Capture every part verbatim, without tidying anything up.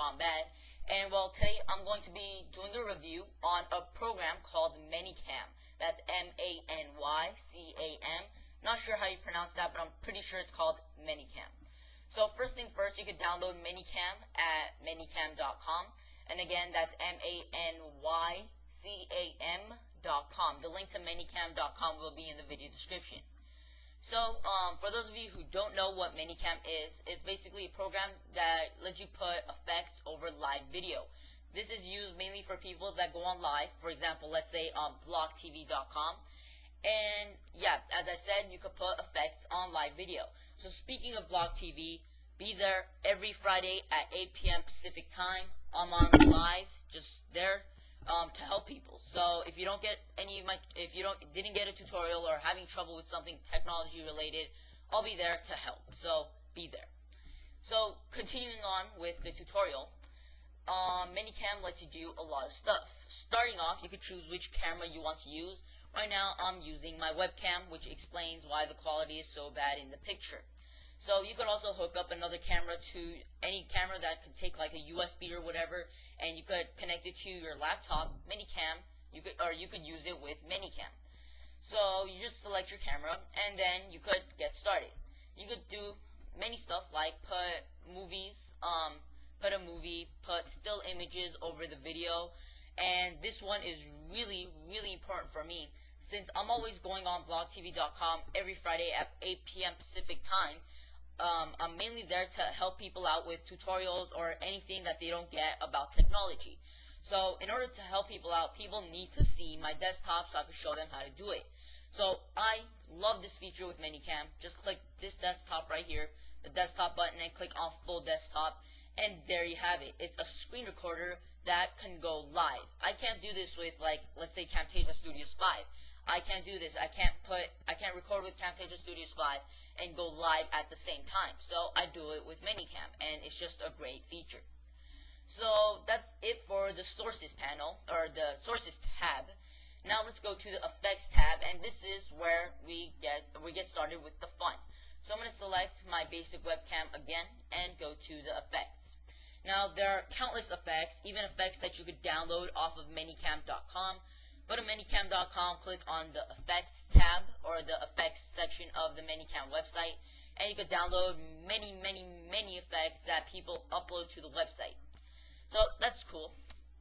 on that. And well, today I'm going to be doing a review on a program called ManyCam. That's M A N Y C A M. Not sure how you pronounce that, but I'm pretty sure it's called ManyCam. So first thing first, you can download ManyCam at ManyCam dot com. And again, that's M A N Y C A M dot com. The link to ManyCam dot com will be in the video description. So um, for those of you who don't know what ManyCam is, it's basically a program that lets you put effects over live video. This is used mainly for people that go on live, for example, let's say on blog T V dot com. And yeah, as I said, you could put effects on live video. So speaking of blog T V, be there every Friday at eight P M Pacific time. I'm on live, just there um, to help people. So if you don't get any of my, if you don't didn't get a tutorial or having trouble with something technology related, I'll be there to help. So be there. So continuing on with the tutorial, um, ManyCam lets you do a lot of stuff. Starting off, you can choose which camera you want to use. Right now, I'm using my webcam, which explains why the quality is so bad in the picture. So you can also hook up another camera to any camera that can take like a U S B or whatever, and you could connect it to your laptop, ManyCam, you could, or you could use it with ManyCam. So you just select your camera, and then you could get started. You could do many stuff like put movies, um, put a movie, put still images over the video. And this one is really, really important for me, since I'm always going on blog T V dot com every Friday at eight P M Pacific time. Um, I'm mainly there to help people out with tutorials or anything that they don't get about technology. So in order to help people out, people need to see my desktop so I can show them how to do it. So I love this feature with ManyCam. Just click this desktop right here, the desktop button, and click on full desktop. And there you have it. It's a screen recorder that can go live. I can't do this with, like, let's say Camtasia Studios five. I can't do this. I can't put, I can't record with Camtasia Studios five and go live at the same time. So I do it with ManyCam, and it's just a great feature. So that's it for the sources panel, or the sources tab. Now let's go to the effects tab, and this is where we get, we get started with the fun. So I'm going to select my basic webcam again and go to the effects. Now there are countless effects, even effects that you could download off of ManyCam dot com. Go to ManyCam dot com, click on the effects tab or the effects section of the ManyCam website, and you could download many, many, many effects that people upload to the website. So that's cool.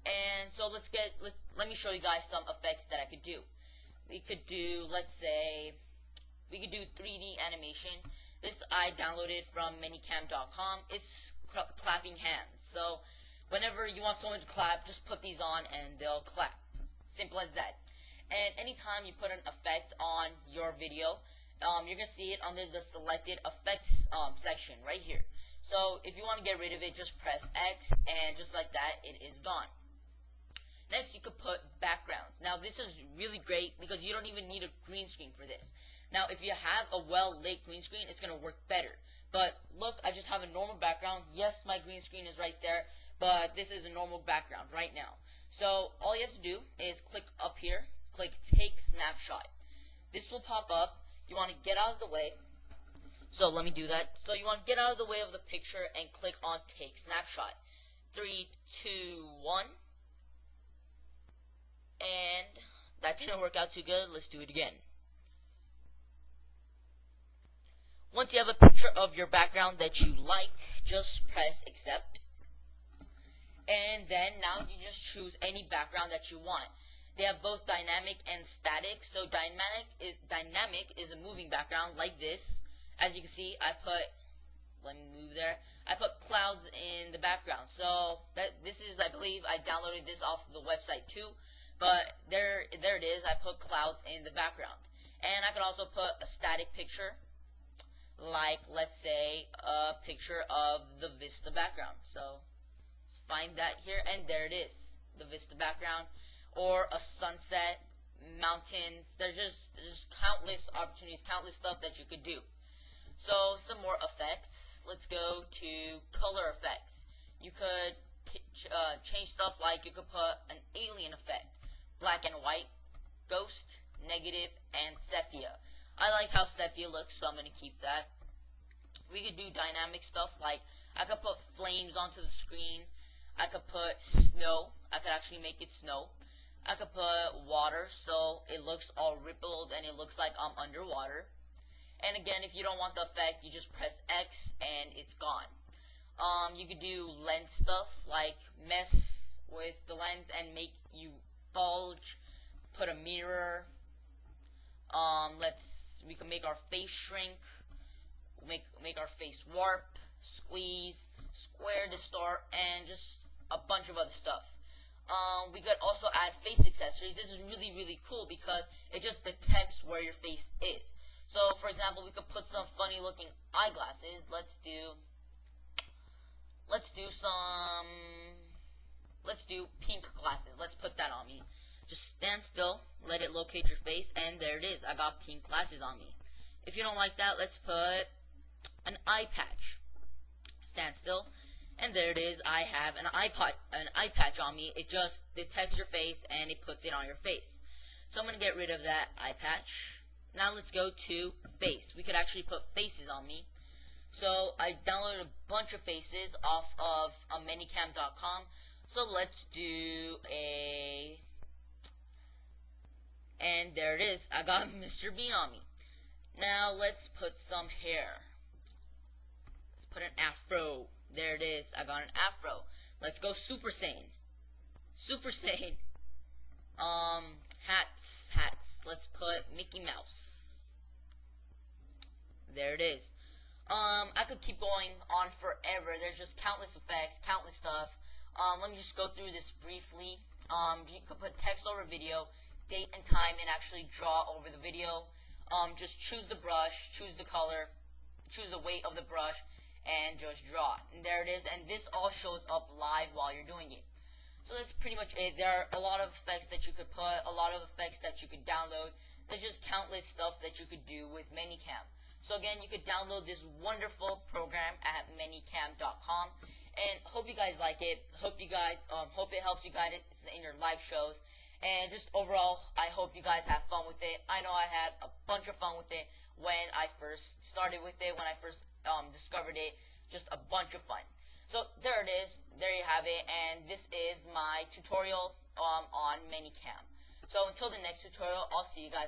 And so let's get let's, let me show you guys some effects that I could do. We could do, let's say, we could do three D animation. This I downloaded from ManyCam dot com. It's clapping hands. So whenever you want someone to clap, just put these on and they'll clap. Simple as that. And anytime you put an effect on your video, um, you're going to see it under the selected effects um, section right here. So if you want to get rid of it, just press X, and just like that, it is gone. Next, you could put backgrounds. Now this is really great because you don't even need a green screen for this. Now, if you have a well-lit green screen, it's going to work better. But look, I just have a normal background. Yes, my green screen is right there, but this is a normal background right now. So all you have to do is click up here, click Take Snapshot. This will pop up. You want to get out of the way. So let me do that. So you want to get out of the way of the picture and click on Take Snapshot. Three, two, one. And that didn't work out too good. Let's do it again. Once you have a picture of your background that you like, just press accept. And then now you just choose any background that you want. They have both dynamic and static. So dynamic is dynamic is a moving background like this. As you can see, I put, let me move there, I put clouds in the background. So that this is, I believe I downloaded this off the website too, but there there it is. I put clouds in the background. And I can also put a static picture, like, let's say, a picture of the Vista background. So let's find that here, and there it is, the Vista background, or a sunset, mountains. There's just there's countless opportunities, countless stuff that you could do. So some more effects. Let's go to color effects. You could uh, change stuff, like you could put an alien effect, black and white, ghost, negative, and sepia. I like how sepia looks, so I'm going to keep that. We could do dynamic stuff, like I could put flames onto the screen. I could put snow. I could actually make it snow. I could put water, so it looks all rippled and it looks like I'm underwater. And again, if you don't want the effect, you just press X and it's gone. Um, you could do lens stuff, like mess with the lens and make you bulge, put a mirror. Um, let's, we can make our face shrink, make, make our face warp, squeeze, square, distort, and just a bunch of other stuff. Um, we could also add face accessories. This is really, really cool because it just detects where your face is. So, for example, we could put some funny looking eyeglasses. Let's do, let's do some, let's do pink glasses. Let's put that on me. Just stand still, let it locate your face, and there it is. I got pink glasses on me. If you don't like that, let's put an eye patch. Stand still, and there it is. I have an eye patch, an eye patch on me. It just detects your face, and it puts it on your face. So I'm going to get rid of that eye patch. Now let's go to face. We could actually put faces on me. So I downloaded a bunch of faces off of um, ManyCam dot com. So let's do a... And there it is. I got Mister Bean on me. Now let's put some hair. Let's put an afro. There it is. I got an afro. Let's go Super Saiyan. Super Saiyan. Um, hats, hats. Let's put Mickey Mouse. There it is. Um, I could keep going on forever. There's just countless effects, countless stuff. Um, let me just go through this briefly. Um, you could put text over video, date and time, and actually draw over the video. Um, just choose the brush, choose the color, choose the weight of the brush, and just draw. And there it is, and this all shows up live while you're doing it. So that's pretty much it. There are a lot of effects that you could put, a lot of effects that you could download. There's just countless stuff that you could do with ManyCam. So again, you could download this wonderful program at ManyCam dot com, and hope you guys like it. Hope you guys, um, hope it helps you guys in your live shows. And just overall, I hope you guys have fun with it. I know I had a bunch of fun with it when I first started with it, when I first um, discovered it. Just a bunch of fun. So there it is. There you have it. And this is my tutorial um, on ManyCam. So until the next tutorial, I'll see you guys later.